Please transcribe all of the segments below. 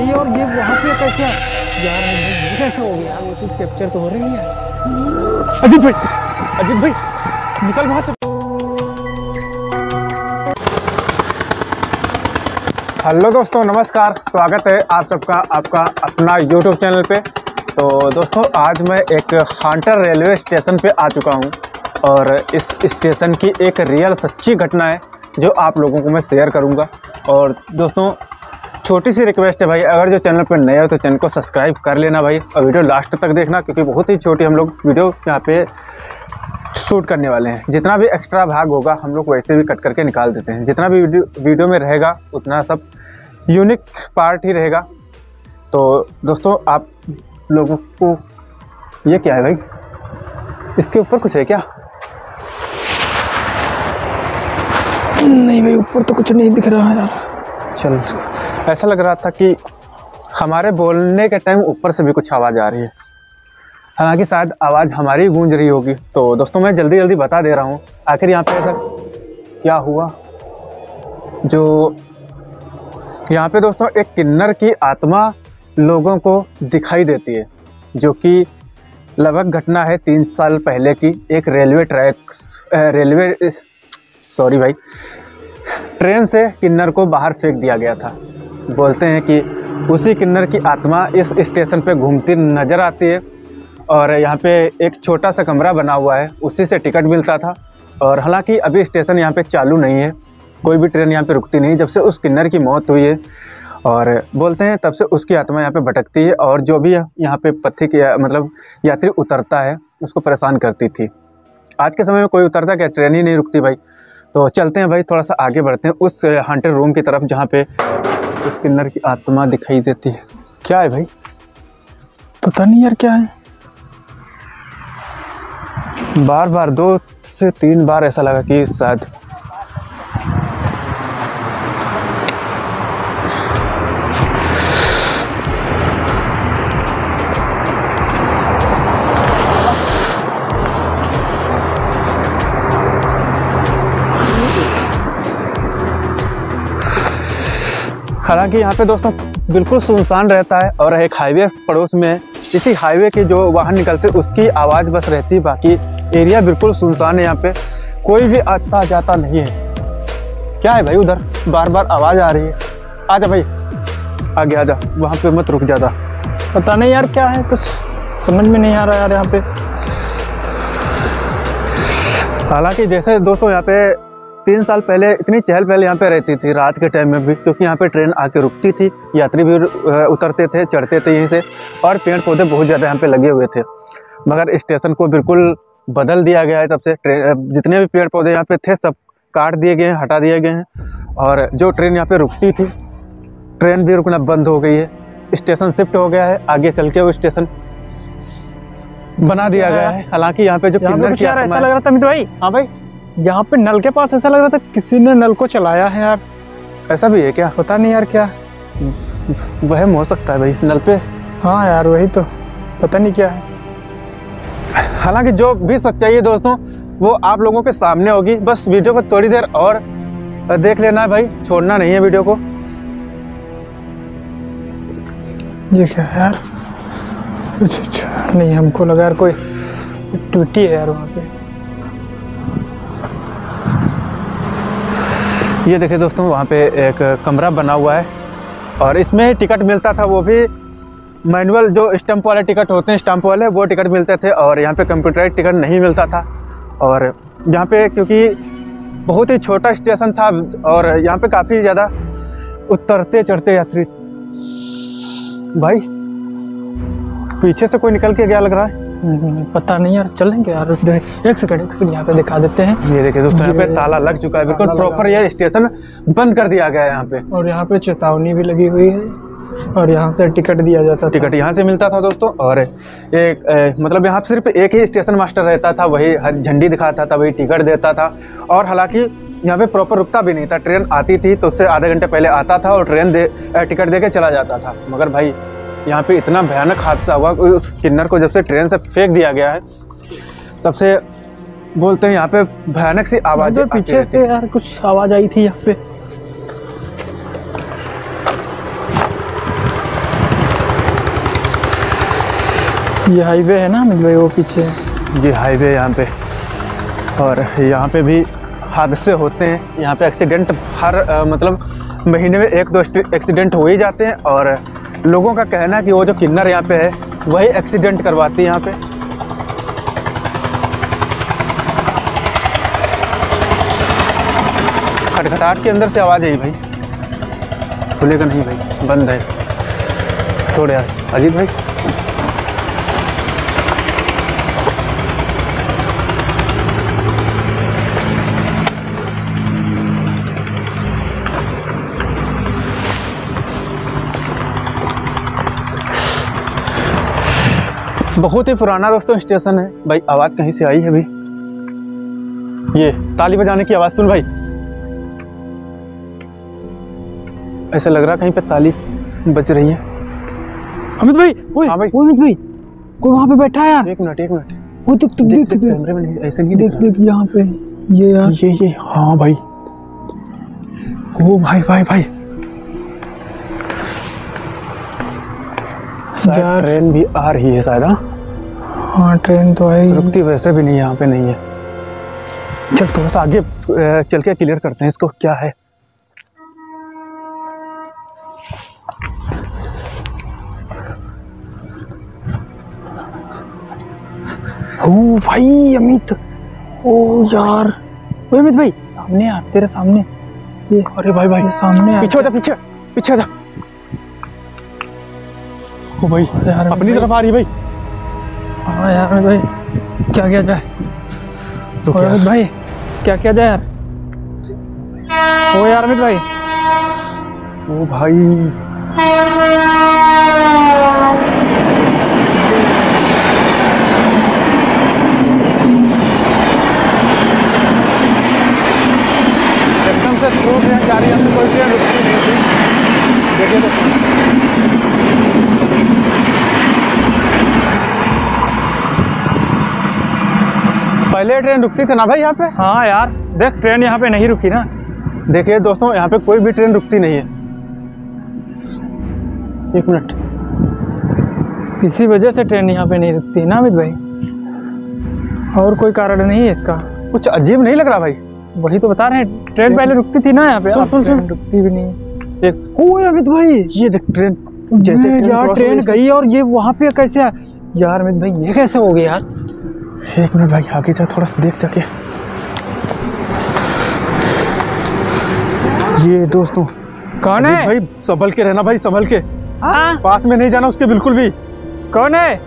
भाई और ये वहाँ पे कैसे यार, ये कैसे हो गया यार, वो चीज कैप्चर तो हो रही है। अजीत भाई निकल वहाँ से। हेलो दोस्तों, नमस्कार, स्वागत है आप सबका आपका अपना यूट्यूब चैनल पे। तो दोस्तों आज मैं एक हांटर रेलवे स्टेशन पे आ चुका हूँ और इस स्टेशन की एक रियल सच्ची घटना है जो आप लोगों को मैं शेयर करूँगा। और दोस्तों छोटी सी रिक्वेस्ट है भाई, अगर जो चैनल पर नए हो तो चैनल को सब्सक्राइब कर लेना भाई और वीडियो लास्ट तक देखना, क्योंकि बहुत ही छोटी हम लोग वीडियो यहाँ पे शूट करने वाले हैं। जितना भी एक्स्ट्रा भाग होगा हम लोग वैसे भी कट करके निकाल देते हैं, जितना भी वीडियो में रहेगा उतना सब यूनिक पार्ट ही रहेगा। तो दोस्तों आप लोगों को ये क्या है भाई, इसके ऊपर कुछ है क्या? नहीं भाई ऊपर तो कुछ नहीं दिख रहा है यार। चलो, ऐसा लग रहा था कि हमारे बोलने के टाइम ऊपर से भी कुछ आवाज़ आ रही है, हालांकि शायद आवाज़ हमारी गूंज रही होगी। तो दोस्तों मैं जल्दी जल्दी बता दे रहा हूँ आखिर यहाँ पे ऐसा क्या हुआ। जो यहाँ पे दोस्तों एक किन्नर की आत्मा लोगों को दिखाई देती है, जो कि लगभग घटना है 3 साल पहले की। एक ट्रेन से किन्नर को बाहर फेंक दिया गया था। बोलते हैं कि उसी किन्नर की आत्मा इस स्टेशन पे घूमती नज़र आती है और यहाँ पे एक छोटा सा कमरा बना हुआ है, उसी से टिकट मिलता था। और हालांकि अभी स्टेशन यहाँ पे चालू नहीं है, कोई भी ट्रेन यहाँ पे रुकती नहीं जब से उस किन्नर की मौत हुई है। और बोलते हैं तब से उसकी आत्मा यहाँ पे भटकती है और जो भी यहाँ पे पथिक मतलब यात्री उतरता है उसको परेशान करती थी। आज के समय में कोई उतरता क्या, ट्रेन ही नहीं रुकती भाई। तो चलते हैं भाई, थोड़ा सा आगे बढ़ते हैं उस हॉन्टेड रूम की तरफ जहाँ पे उस किन्नर की आत्मा दिखाई देती है। क्या है भाई, पता नहीं यार क्या है। बार बार 2 से 3 बार ऐसा लगा कि शायद हालांकि यहाँ पे दोस्तों बिल्कुल सुनसान रहता है और एक हाईवे पड़ोस में है, इसी हाईवे के जो वाहन निकलते उसकी आवाज़ बस रहती है, बाकी एरिया बिल्कुल सुनसान है। यहाँ पे कोई भी आता जाता नहीं है। क्या है भाई उधर बार बार आवाज़ आ रही है। आजा भाई आगे आजा, वहाँ पे मत रुक जाता। पता नहीं यार क्या है, कुछ समझ में नहीं आ रहा यार यहाँ पे। हालाँकि जैसे दोस्तों यहाँ पे 3 साल पहले इतनी चहल पहल यहाँ पे रहती थी रात के टाइम में भी, क्योंकि यहाँ पे ट्रेन आके रुकती थी, यात्री भी उतरते थे चढ़ते थे यहीं से, और पेड़ पौधे बहुत ज़्यादा यहाँ पे लगे हुए थे। मगर स्टेशन को बिल्कुल बदल दिया गया है तब से। जितने भी पेड़ पौधे यहाँ पे थे सब काट दिए गए हैं, हटा दिए गए हैं और जो ट्रेन यहाँ पर रुकती थी ट्रेन भी रुकना बंद हो गई है। स्टेशन शिफ्ट हो गया है, आगे चल के वो स्टेशन बना दिया गया है। हालाँकि यहाँ पे जो ऐसा लग रहा था भाई, हाँ भाई यहाँ पे नल के पास ऐसा लग रहा था किसी ने नल को चलाया है यार। ऐसा भी है क्या, पता नहीं यार क्या। वह हो सकता है भाई नल पे, हाँ यार वही तो, पता नहीं क्या है। हालांकि जो भी सच्चाई है दोस्तों वो आप लोगों के सामने होगी, बस वीडियो को थोड़ी देर और देख लेना है भाई, छोड़ना नहीं है वीडियो को। ये क्या है यार, अच्छा नहीं हमको लगा यार कोई टूटी है यार वहाँ पे। ये देखिए दोस्तों वहाँ पे एक कमरा बना हुआ है और इसमें टिकट मिलता था, वो भी मैनुअल जो स्टम्प वाले टिकट होते हैं स्टम्प वाले, वो टिकट मिलते थे। और यहाँ पे कंप्यूटराइज टिकट नहीं मिलता था। और यहाँ पे क्योंकि बहुत ही छोटा स्टेशन था और यहाँ पे काफ़ी ज़्यादा उतरते चढ़ते यात्री। भाई पीछे से कोई निकल के क्या लग रहा है, पता नहीं यार। चलेंगे यार एक सेकंड, तो यहाँ पे दिखा देते हैं। ये देखिए दोस्तों यहाँ पे ताला लग चुका है, बिल्कुल प्रॉपर ये स्टेशन बंद कर दिया गया है यहाँ पे। और यहाँ पे चेतावनी भी लगी हुई है और यहाँ से टिकट दिया जाता था, टिकट यहाँ से मिलता था दोस्तों। और एक मतलब यहाँ सिर्फ एक ही स्टेशन मास्टर रहता था, वही हर झंडी दिखाता था, वही टिकट देता था। और हालाँकि यहाँ पे प्रॉपर रुकता भी नहीं था, ट्रेन आती थी तो उससे आधे घंटे पहले आता था और ट्रेन टिकट दे के चला जाता था। मगर भाई यहाँ पे इतना भयानक हादसा हुआ, उस किन्नर को जब से ट्रेन से फेंक दिया गया है तब से बोलते हैं यहाँ पे भयानक सी आवाज है। पीछे से यार कुछ आवाज आई थी यहाँ पे। ये हाईवे है ना मुंबई, वो पीछे ये हाईवे है यहाँ पे। और यहाँ पे भी हादसे होते हैं, यहाँ पे एक्सीडेंट हर मतलब महीने में एक दो एक्सीडेंट हो ही जाते हैं। और लोगों का कहना है कि वो जो किन्नर यहाँ पे है वही एक्सीडेंट करवाती है यहाँ पे। खटखटाहट के अंदर से आवाज़ आई। भाई खुलेगा नहीं भाई, बंद है, छोड़ यार। अजीब भाई बहुत ही पुराना दोस्तों स्टेशन है। भाई आवाज़ कहीं से आई है भाई, ये ताली बजाने की आवाज़ सुन भाई। ऐसा लग रहा कहीं पे ताली बज रही है। अमित भाई, ओए अमित भाई, कोई वहाँ पे बैठा है यार। एक मिनट वो देख देख कैमरे में नहीं, ऐसे नहीं देख देख यहाँ पे ये यार ये हाँ भाई, ओ भाई भाई भाई यार ट्रेन भी आ रही है शायद। हाँ ट्रेन तो है, रुकती वैसे भी नहीं यहाँ पे नहीं है। चल थोड़ा सा आगे चल के क्लियर करते हैं इसको, क्या है। ओ भाई अमित, ओ यार ओ अमित भाई सामने यार, तेरे सामने ये। अरे भाई भाई सामने, पीछे जा पीछे पीछे जा। ओ भाई यार अपनी तरफ आ रही भाई। हाँ यार भाई क्या किया जाए तो क्या भाई, क्या किया जाए यार। ओ यार अमित भाई, ओ भाई एकदम से थ्रू ट्रेन जा रही है, हमने कोई ट्रेन रुकती नहीं थी। देखिए तो पहले ट्रेन रुकती थी ना भाई यहाँ पे। हाँ यार देख ट्रेन यहाँ पे नहीं रुकी ना। देखिए दोस्तों यहाँ पे कोई भी ट्रेन रुकती नहीं है। एक मिनट, इसी वजह से ट्रेन यहाँ पे नहीं रुकती ना अमित भाई, और कोई कारण नहीं है इसका। कुछ अजीब नहीं लग रहा भाई। वही तो बता रहे हैं, ट्रेन पहले रुकती थी ना यहाँ पे। सुन रुकती भी नहीं है कोई। अमित भाई ये देख ट्रेन जैसे यार ट्रेन गई और ये वहाँ पे कैसे यार अमित भाई ये कैसे हो गया यार। एक मिनट भाई आगे जा थोड़ा सा देख जाके। ये दोस्तों कौन है भाई, संभल के रहना भाई, संभल के पास में नहीं जाना उसके बिल्कुल भी। कौन है,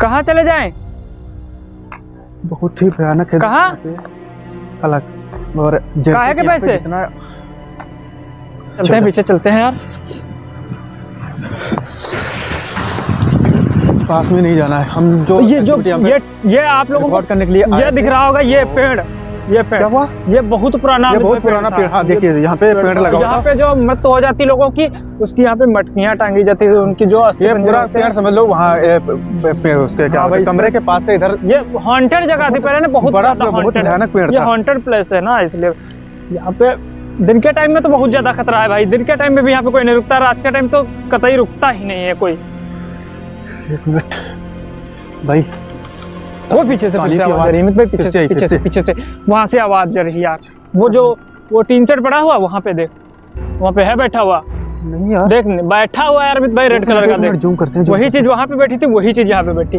कहाँ चले जाएं? बहुत ही भयानक है। कहाँ अलग और काहे के पैसे। चलते हैं पीछे चलते हैं यार, पास में नहीं जाना है। हम ये आप लोगों को करने के लिए ये दिख रहा होगा ये पेड़ क्या हुआ? ये बहुत पुराना पेड़। हाँ देखिए यहाँ पे पेड़ लगा हुआ, यहाँ पे जो मत हो जाती लोगों की उसकी यहाँ पे मटकियाँ टांगी जाती है उनकी जो पेड़ समझ लो। वहाँ उसके क्या कमरे के पास से इधर ये हॉन्टेड जगह थी पहले ना, बहुत भयानक पेड़, ये हॉन्टेड प्लेस है ना, इसलिए यहाँ पे दिन के टाइम में तो बहुत ज्यादा खतरा है भाई। दिन के टाइम में भी यहाँ पे कोई नहीं रुकता, रात के टाइम तो कतई रुकता ही नहीं है कोई। एक मिनट भाई वो पीछे से पीछे से वहाँ से आवाज जा रही है यार। वो जो वो टीन सेट पड़ा हुआ वहाँ पे देख, वहाँ पे है बैठा हुआ। नहीं यार देख बैठा हुआ यार भाई, रेड कलर का जूम करते हैं। वही चीज वहाँ पे बैठी थी, वही चीज यहाँ पे बैठी।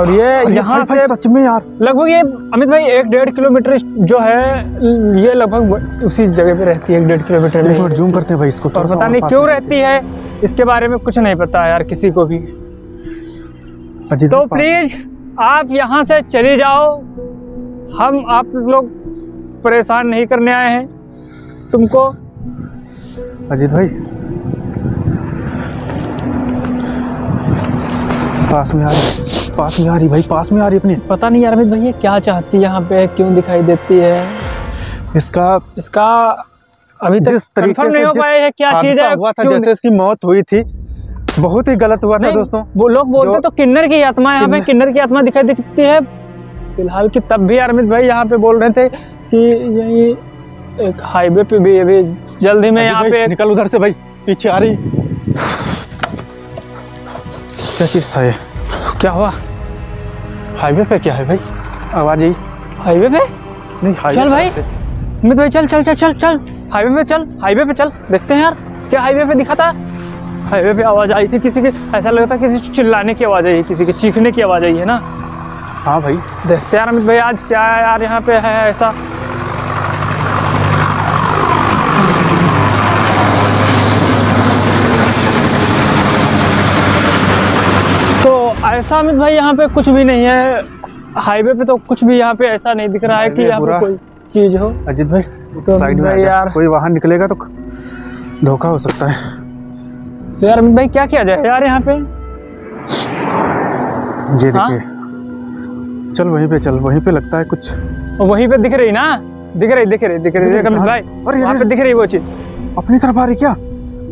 और ये यहाँ से सच में यार लगभग ये अमित भाई 1-1.5 किलोमीटर जो है ये लगभग उसी जगह पे रहती है। 1-1.5 किलोमीटर में जूम करते हैं भाई इसको, और पता नहीं क्यों रहती है इसके बारे में कुछ नहीं पता यार किसी को भी। तो प्लीज आप यहाँ से चले जाओ, हम आप लोग परेशान नहीं करने आए हैं तुमको। अजीत भाई पास में आ रही अपनी। पता नहीं यार अमित भाई ये क्या चाहती है यहाँ पे, क्यों दिखाई देती है। इसका अभी जिस तरीके से क्या चीज है हुआ था, जैसे इसकी मौत हुई थी बहुत ही गलत हुआ था दोस्तों। वो लोग बोलते तो किन्नर की आत्मा यहाँ पे, किन्नर की आत्मा दिखाई देती है फिलहाल की। तब भी यार अमित भाई यहाँ पे बोल रहे थे कि यही एक हाईवे पे भी अभी जल्दी में यहाँ पे निकल उधर से भाई, पीछे आ रही। क्या चीज़ था ये? क्या हुआ? हाईवे पे क्या है भाई? आवाज आई। हाईवे पे नहीं, हाईवे चल भाई, मैं तो चल चल चल चल चल हाईवे पे चल, हाईवे पे चल, देखते हैं यार क्या हाईवे पे दिखा था। हाईवे पे आवाज़ आई थी किसी के, ऐसा लगता किसी चिल्लाने की आवाज़ आई, किसी के चीखने की आवाज़ आई है ना। हाँ भाई देखते यार अमित भाई आज क्या यार यहाँ पे है ऐसा। ऐसा अमित भाई यहाँ पे कुछ भी नहीं है, हाईवे पे तो कुछ भी यहाँ पे ऐसा नहीं दिख रहा है कि यहाँ पे कोई चीज हो। अजीत भाई तो साइड में यार कोई वाहन निकलेगा तो धोखा हो सकता है। तो यार अमित भाई क्या किया जाए यार यहाँ पे? जी देखिए चल वहीं पे चल, वहीं पे लगता है कुछ, वहीं पे दिख रही ना, दिख रही अमित भाई, और यहाँ पे दिख रही वो चीज। अपनी तरफ आ रही क्या?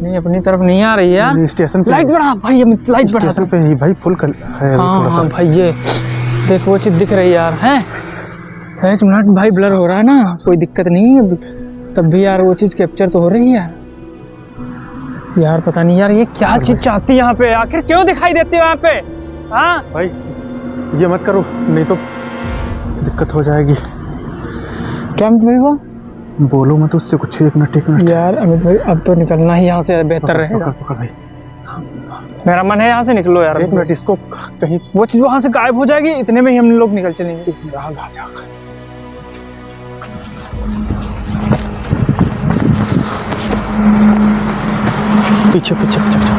नहीं अपनी तरफ नहीं आ रही यार। स्टेशन पे लाइट बढ़ा भाई, लाइट बढ़ा स्टेशन पे ही भाई, फुल कर है अभी थोड़ा सा भाई। ये देख वो चीज दिख रही है यार, हैं एक मिनट भाई, ब्लर हो रहा है ना, कोई दिक्कत नहीं है तब भी यार वो चीज कैप्चर तो हो रही है यार। यार पता नहीं यार ये क्या चीज चाहती है यहाँ पे, आखिर क्यों दिखाई देती है यहाँ पे? हाँ भाई ये मत करो नहीं तो दिक्कत हो जाएगी। क्या भाई वो बोलो मत उससे कुछ, एक मिनट यार अमित भाई अब तो निकलना ही यहाँ से बेहतर रहेगा। मेरा मन है यहाँ से निकलो यार, एक मिनट इसको कहीं, वो चीज वहां से गायब हो जाएगी, इतने में ही हम लोग निकल चलेंगे। पीछे पीछे पीछे पीछे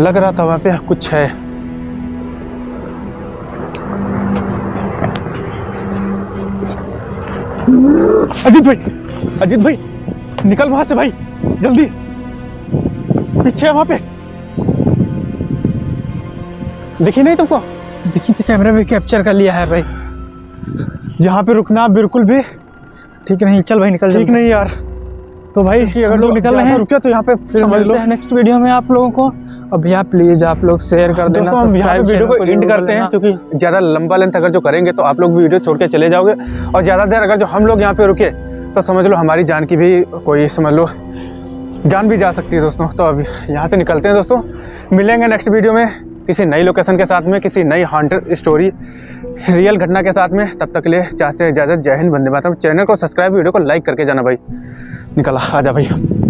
लग रहा था वहां पे कुछ है। अजीत भाई निकल वहां से भाई जल्दी, पीछे वहां पे दिखी नहीं तुमको? दिखी तो, कैमरे में कैप्चर कर लिया है भाई। यहाँ पे रुकना बिल्कुल भी ठीक नहीं, चल भाई निकल, ठीक नहीं यार। तो भाई कि अगर लोग निकल रहे हैं रुके तो यहाँ पे समझ लो, नेक्स्ट वीडियो में आप लोगों को। अब यार प्लीज आप लोग शेयर कर देना, सब्सक्राइब, वीडियो को एंड करते हैं क्योंकि ज्यादा लंबा लेंथ अगर जो करेंगे तो आप लोग भी वीडियो छोड़ के चले जाओगे, और ज्यादा देर अगर जो हम लोग यहाँ पे रुके तो समझ लो हमारी जान की भी कोई, समझ लो जान भी जा सकती है दोस्तों। तो अब यहाँ से निकलते हैं दोस्तों, मिलेंगे नेक्स्ट वीडियो में किसी नई लोकेशन के साथ में, किसी नई हॉन्टेड स्टोरी, रियल घटना के साथ में। तब तक के लिए चाहते हैं इजाज़त, जय हिंद, वंदे मातरम। चैनल को सब्सक्राइब, वीडियो को लाइक करके जाना भाई। निकला आजा भाई।